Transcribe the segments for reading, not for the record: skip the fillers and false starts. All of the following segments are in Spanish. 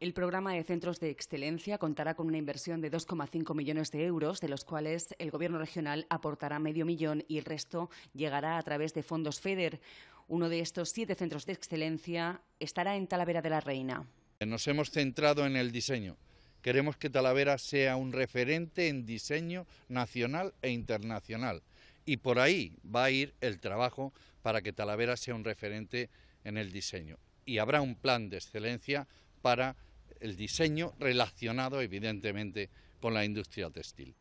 El programa de centros de excelencia contará con una inversión de 2,5 millones de euros, de los cuales el Gobierno regional aportará medio millón y el resto llegará a través de fondos FEDER. Uno de estos 7 centros de excelencia estará en Talavera de la Reina. Nos hemos centrado en el diseño. Queremos que Talavera sea un referente en diseño nacional e internacional. Y por ahí va a ir el trabajo para que Talavera sea un referente en el diseño. Y habrá un plan de excelencia para el diseño relacionado, evidentemente, con la industria textil.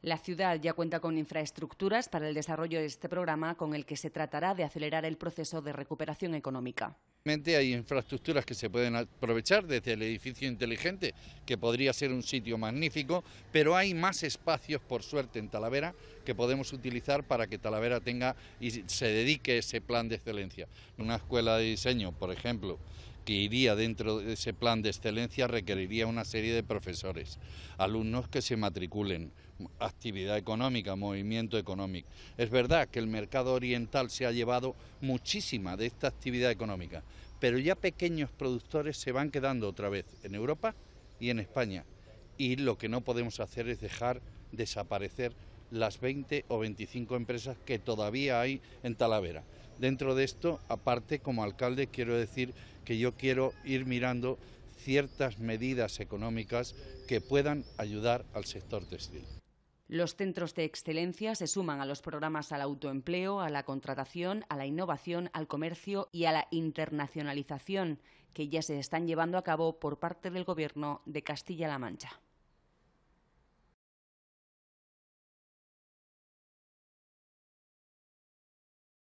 La ciudad ya cuenta con infraestructuras para el desarrollo de este programa, con el que se tratará de acelerar el proceso de recuperación económica. Hay infraestructuras que se pueden aprovechar, desde el edificio inteligente, que podría ser un sitio magnífico, pero hay más espacios, por suerte, en Talavera que podemos utilizar para que Talavera tenga y se dedique a ese plan de excelencia. Una escuela de diseño, por ejemplo, que iría dentro de ese plan de excelencia, requeriría una serie de profesores, alumnos que se matriculen, actividad económica, movimiento económico. Es verdad que el mercado oriental se ha llevado muchísima de esta actividad económica, pero ya pequeños productores se van quedando otra vez en Europa y en España, y lo que no podemos hacer es dejar desaparecer las 20 o 25 empresas que todavía hay en Talavera. Dentro de esto, aparte, como alcalde, quiero decir que yo quiero ir mirando ciertas medidas económicas que puedan ayudar al sector textil. Los centros de excelencia se suman a los programas al autoempleo, a la contratación, a la innovación, al comercio y a la internacionalización, que ya se están llevando a cabo por parte del Gobierno de Castilla-La Mancha.